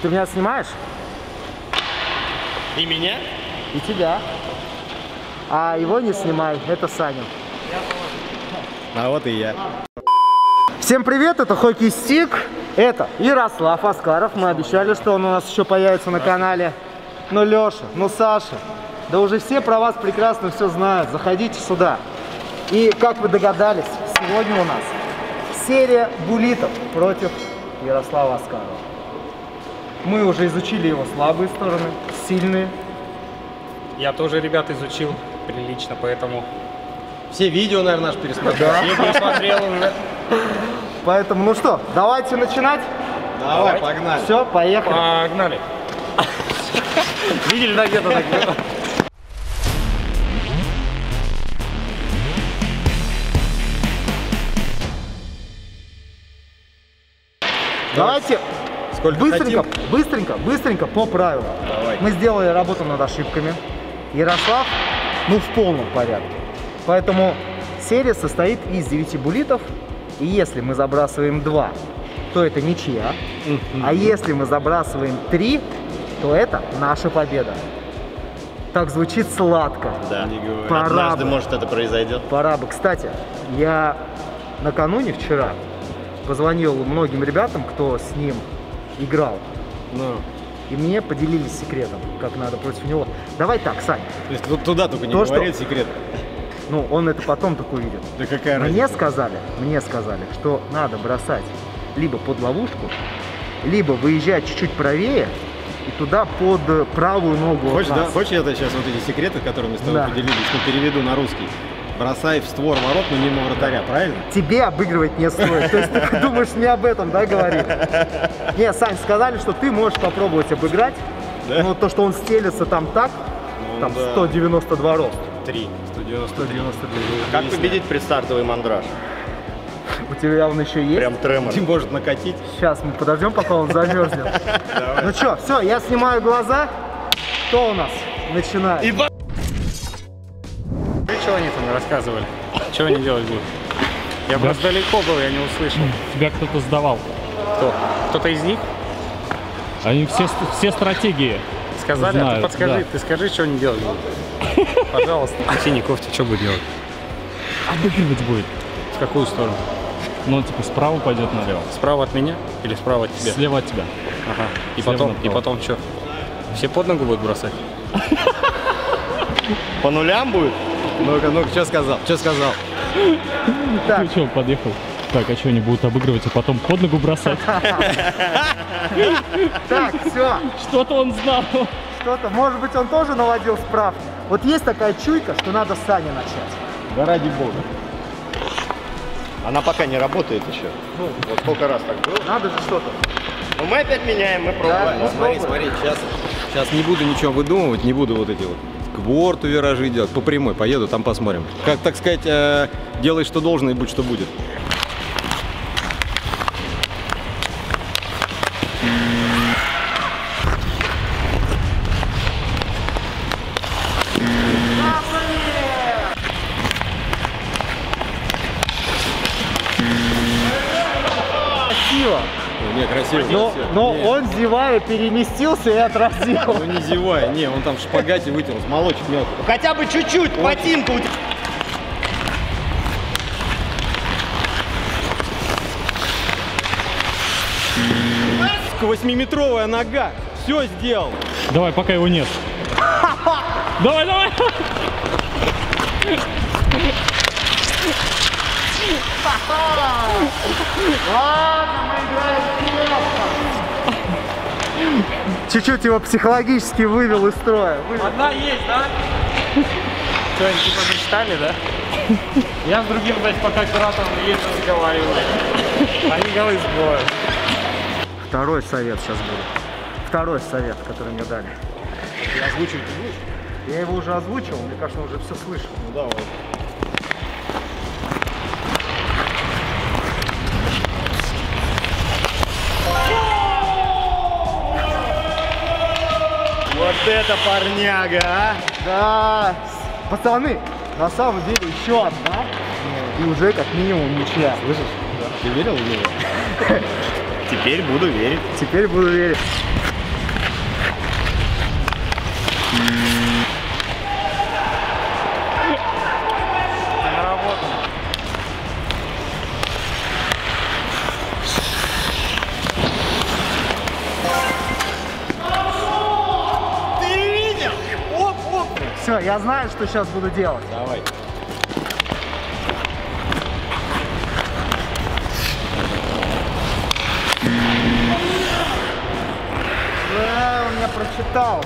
Ты меня снимаешь? И меня? И тебя. А его не снимай, это Саня. А вот и я. Всем привет, это Hockey Stigg. Это Ярослав Аскаров. Мы обещали, что он у нас еще появится на канале. Ну, Леша, ну, Саша. Да уже все про вас прекрасно все знают. Заходите сюда. И, как вы догадались, сегодня у нас серия буллитов против Ярослава Аскарова. Мы уже изучили его слабые стороны, сильные. Я тоже, ребят, изучил прилично, поэтому... Все видео, наверное, наши пересмотрел. Да. Я пересмотрел уже. Поэтому, ну что, давайте начинать. Давай, погнали. Все, поехали. Погнали. Видели, да, где-то так. Давайте быстренько по правилам. Давай. Мы сделали работу над ошибками. Ярослав, ну, в полном порядке. Поэтому серия состоит из 9 буллитов. И если мы забрасываем 2, то это ничья. А если мы забрасываем 3, то это наша победа. Так звучит сладко. Да, не говорю. Однажды, может, это произойдет. Пора бы. Кстати, я накануне, вчера, позвонил многим ребятам, кто с ним играл. Ну. И мне поделились секретом, как надо против него. Давай так, Сань. То есть туда только не говорит секрет. Ну, он это потом только увидит. Да какая разница? Мне сказали, что надо бросать либо под ловушку, либо выезжать чуть-чуть правее и туда под правую ногу. Хочешь, да? Хочешь, я сейчас вот эти секреты, которые мы с тобой поделились, ну, переведу на русский? Бросай в створ ворот, но мимо вратаря, правильно? Тебе обыгрывать не стоит. То есть ты думаешь, не об этом, да, говорит? Не, Сань, сказали, что ты можешь попробовать обыграть, но то, что он стелится там так, там 192 рост. 193. Как победить предстартовый мандраж? У тебя он еще есть? Прям тремор. Ты может накатить. Сейчас мы подождем, пока он замерзнет. Ну что, все, я снимаю глаза. Кто у нас начинает? Что они там рассказывали? Что они делать будут? Я просто далеко был, я не услышал. Тебя кто-то сдавал. Кто? Кто-то из них? Они все стратегии. Сказали, а ты подскажи, ты скажи, что они делать будут. Пожалуйста. Синяков, ты что будет делать? Обыгрывать будет. В какую сторону? Ну, типа, справа пойдет налево. Справа от меня или справа от тебя? Слева от тебя. Ага. И потом что? Все под ногу будут бросать? По нулям будет? Ну-ка, ну-ка, что сказал? Что сказал? Так. Ну, что, подъехал. Так, а что они будут обыгрывать, а потом под ногу бросать? Так, все. Что-то он знал. Что-то, может быть, он тоже наводил справку. Вот есть такая чуйка, что надо с Саней начать. Да ради бога. Она пока не работает еще. Ну, вот сколько раз так было. Надо же что-то. Ну, мы опять меняем, мы пробуем. Да, смотри, сейчас не буду ничего выдумывать, не буду вот эти вот. К борту виражи идет, по прямой поеду, там посмотрим. Как, так сказать, делай, что должно, и будь, что будет. Красиво! Не, красиво. Но он, зевая, переместился и отразил. Ну не зевая, не, он там в шпагате вытянул, молочек мелко. Хотя бы чуть-чуть, ботинку у тебя. Восьмиметровая нога, все сделал. Давай, пока его нет. Давай, давай. Ладно, мы играем. Чуть-чуть его психологически вывел из строя. Одна есть, да? Что-нибудь типа мечтали, да? Я с другим, блядь, пока оператором езжу, разговариваю. Они голы сбивают. Второй совет сейчас будет. Второй совет, который мне дали. Я озвучил, ты будешь? Я его уже озвучил, мне кажется, он уже все слышал. Ну давай. Вот это парняга, а? Да. Пацаны, на самом деле еще одна. И уже как минимум ничья. Слышишь? Да. Ты верил в него? Теперь буду верить. Все, я знаю, что сейчас буду делать. Давай. Он меня прочитал.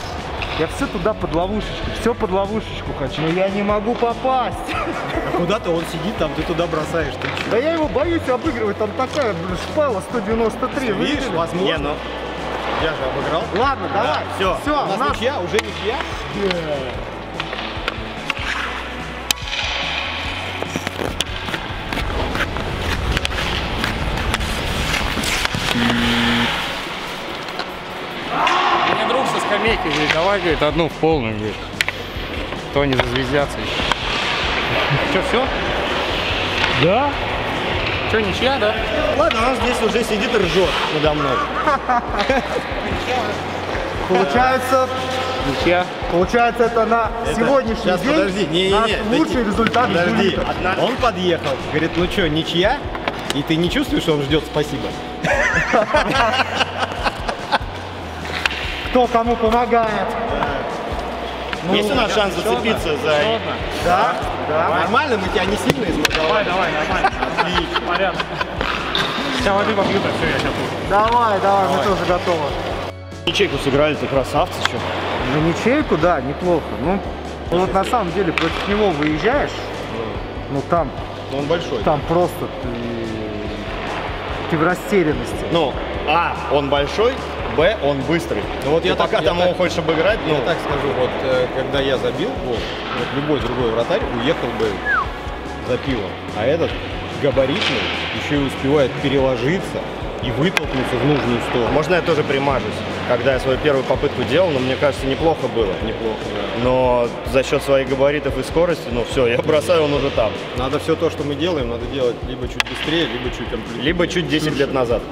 Я все туда под ловушечку, все под ловушечку хочу. Но я не могу попасть. А куда-то он сидит, там ты туда бросаешь. Ты да я его боюсь обыгрывать, там такая шпала 193. Видишь, возможно. Не, ну... Я же обыграл. Ладно, да, давай. Все. Все. У нас ничья, уже ничья. Мне друг со скамейки говорит, давай, говорит, одну в полную, говорит. То не зазвездятся еще. Что, все? Да. Что, ничья, да? Ладно, он здесь уже сидит и ржет надо мной. Получается... Ничья. Получается, это на сегодняшний сейчас, день подожди, не, лучший результат. Подожди, он подъехал, говорит, ну что, ничья? И ты не чувствуешь, что он ждет спасибо? Кто кому помогает. Ну, есть у нас шанс зацепиться за... Да, да. Нормально, мы тебя не сильно испугали. Давай, давай, нормально. Отлично. Порядок. Сейчас воды попью, так все, я сейчас буду. Давай, давай, мы тоже готовы. Ничейку сыграли, ты красавцы, что? Ну, ничейку, да, неплохо. Ну, вот на самом деле против него выезжаешь, ну там... Он большой. Там просто ты в растерянности. Ну, а, он большой. Б, он быстрый. Ну вот я пока там его хочешь обыграть, но... Я так скажу, вот когда я забил гол, вот любой другой вратарь уехал бы за пивом. А этот габаритный еще и успевает переложиться и вытолкнуться в нужную сторону. Можно я тоже примажусь? Когда я свою первую попытку делал, но мне кажется, неплохо было. Неплохо, да. Но за счет своих габаритов и скорости, ну все, я бросаю, он уже там. Надо все то, что мы делаем, надо делать либо чуть быстрее, либо чуть амплитуднее. Либо чуть 10 лет назад.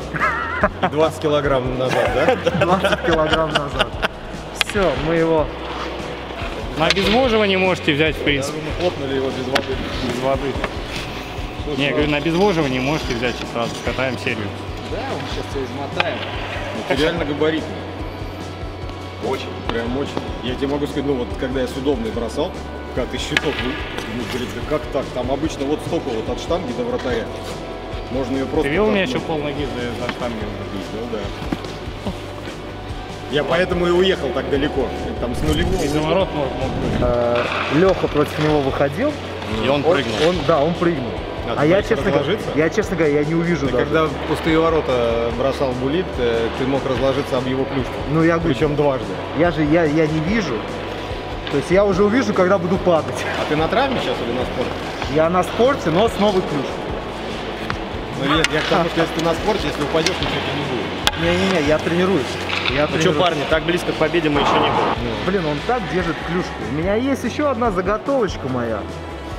20 килограмм назад, да? 20 килограмм назад. Все, мы его... На обезвоживание можете взять, в принципе. Мы хлопнули его без воды. Без воды. Не, я говорю, на обезвоживание можете взять и сразу скатаем серию. Да, мы сейчас все измотаем. Это реально габаритный. Очень. Прям очень. Я тебе могу сказать, ну вот когда я с удобной бросал, как из щиток, ну, говорит, да как так? Там обычно вот столько вот от штанги до вратаря. Можно ее просто... Ты видел, у меня еще полноги за штанги? Ну да. Я поэтому и уехал так далеко. Там с нулевого... Из-за ворот можно. Леха против него выходил. И он прыгнул. Да, он прыгнул. А я, честно говоря, я не увижу даже. Когда в пустые ворота бросал буллит, ты мог разложиться об его клюшку. Ну, я говорю, причем дважды. Я не вижу. То есть я уже увижу, когда буду падать. А ты на травме сейчас или на спорте? Я на спорте, но с новой клюшкой. Ну нет, я к тому, что если ты на спорте, если упадешь, ничего не будет. Не-не-не, я тренируюсь. Ну что, парни, так близко к победе мы еще не были. Блин, он так держит клюшку. У меня есть еще одна заготовочка моя.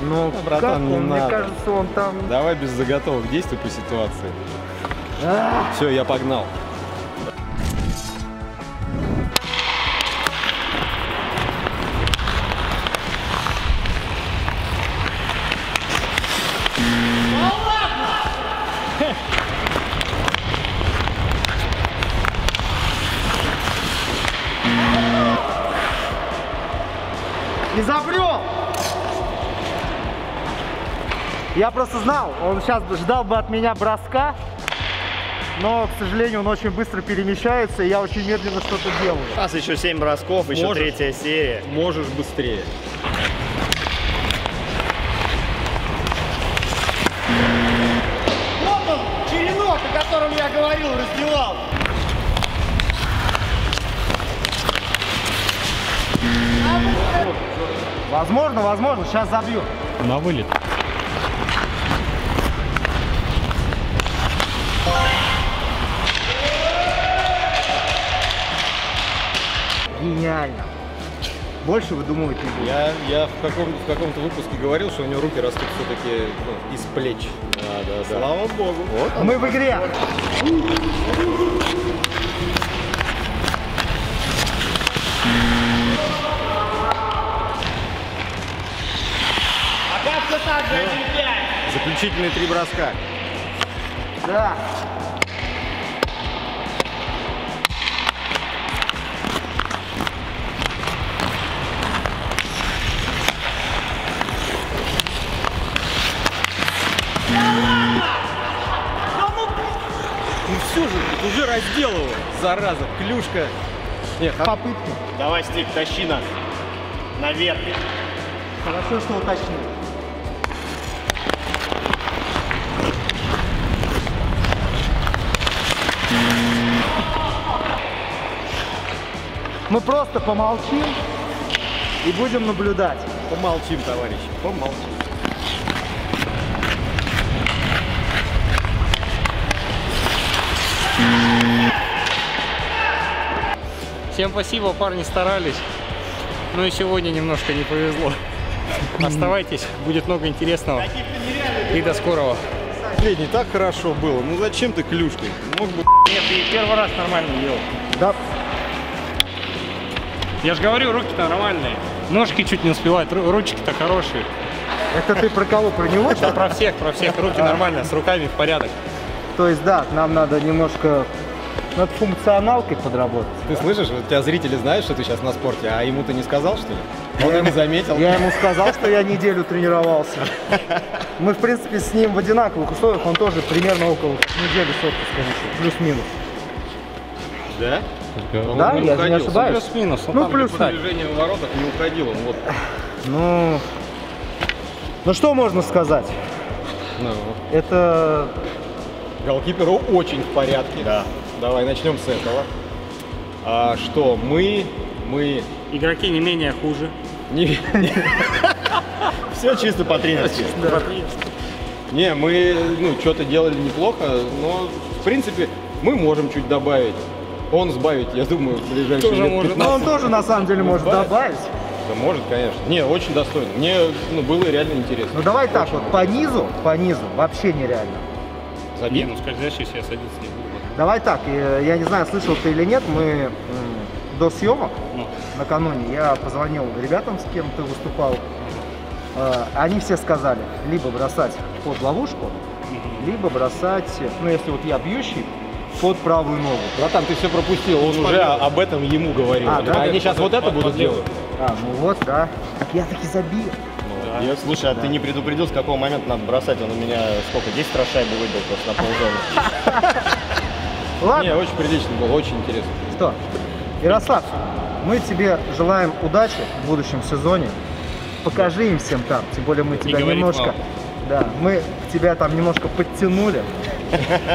Ну, братан, не надо. Мне кажется, он там... Давай без заготовок, действуй по ситуации. Все, я погнал. Не забрел! Я просто знал, он сейчас ждал бы от меня броска, но, к сожалению, он очень быстро перемещается, и я очень медленно что-то делаю. У нас еще 7 бросков, еще третья серия. Можешь быстрее. Вот он, черенок, о котором я говорил, раздевал. Возможно, возможно, сейчас забью. На вылет. Гениально. Больше выдумывать не буду. Я в каком-то выпуске говорил, что у него руки растут все-таки из плеч. Да, да, слава богу. Вот мы в игре. Заключительные три броска. Да. Уже разделываю, зараза, клюшка. Нет, попытка. Давай, Стиг, тащи нас наверх. Хорошо, что уточнил. Мы просто помолчим и будем наблюдать. Помолчим, товарищи, помолчим. Всем спасибо, парни старались, но и сегодня немножко не повезло. Оставайтесь, будет много интересного и до скорого. Не так хорошо было, ну зачем ты клюшкой? Мог бы... Нет, ты первый раз нормально делал. Да. Я же говорю, руки-то нормальные. Ножки чуть не успевают, ручки-то хорошие. Это ты про кого, про него? Да, про всех, руки нормально, с руками в порядок. То есть, да, нам надо немножко... Над функционалкой подработать. Ты слышишь, у тебя зрители знают, что ты сейчас на спорте, а ему ты не сказал, что ли? Он ему заметил. Я ему сказал, что я неделю тренировался. Мы, в принципе, с ним в одинаковых условиях, он тоже примерно около недели с отпуском, плюс-минус. Да? Да, я не ошибаюсь. Плюс-минус, ну плюс движение в воротах не уходил он. Вот. Ну что можно сказать? Это... Голкиперу очень в порядке. Да. Давай начнем с этого. А, что мы... Игроки не менее хуже. Все чисто по-тренерски. Не, мы что-то делали неплохо, но в принципе мы можем чуть добавить. Он сбавить, я думаю, в ближайшие лет 15. Но он тоже на самом деле может добавить. Да может, конечно. Не, очень достойно. Мне было реально интересно. Ну давай так вот, по низу вообще нереально. Забей. Ну скользящий я садиться не буду. Давай так, я не знаю, слышал ты или нет, мы до съемок, накануне, я позвонил ребятам, с кем ты выступал, они все сказали, либо бросать под ловушку, либо бросать, ну если вот я бьющий, под правую ногу. Братан, ты все пропустил, он уже об этом ему говорил, они сейчас вот это будут делать. А, ну вот, да, так я таки забил. Слушай, а ты не предупредил, с какого момента надо бросать, он у меня сколько, 10 рошай бы выбил просто на ползону. Ладно. Не, очень прилично было, очень интересно. Что, Ярослав, мы тебе желаем удачи в будущем сезоне. Покажи им всем там, тем более мы тебя немножко... Да, мы тебя там немножко подтянули,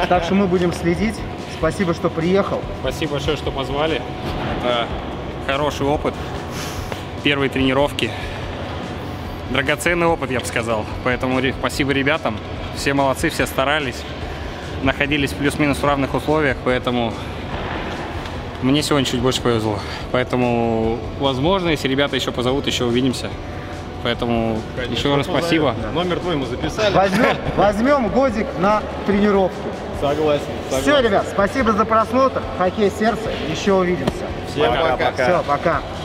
так что мы будем следить. Спасибо, что приехал. Спасибо большое, что позвали. Хороший опыт, первые тренировки. Драгоценный опыт, я бы сказал. Поэтому спасибо ребятам, все молодцы, все старались. Находились плюс-минус в равных условиях, поэтому мне сегодня чуть больше повезло. Поэтому, возможно, если ребята еще позовут, еще увидимся. Поэтому еще раз спасибо. Номер твой мы записали. Возьмем годик на тренировку. Согласен. Все, ребят, спасибо за просмотр. Хоккей сердца. Еще увидимся. Всем пока. Все, пока.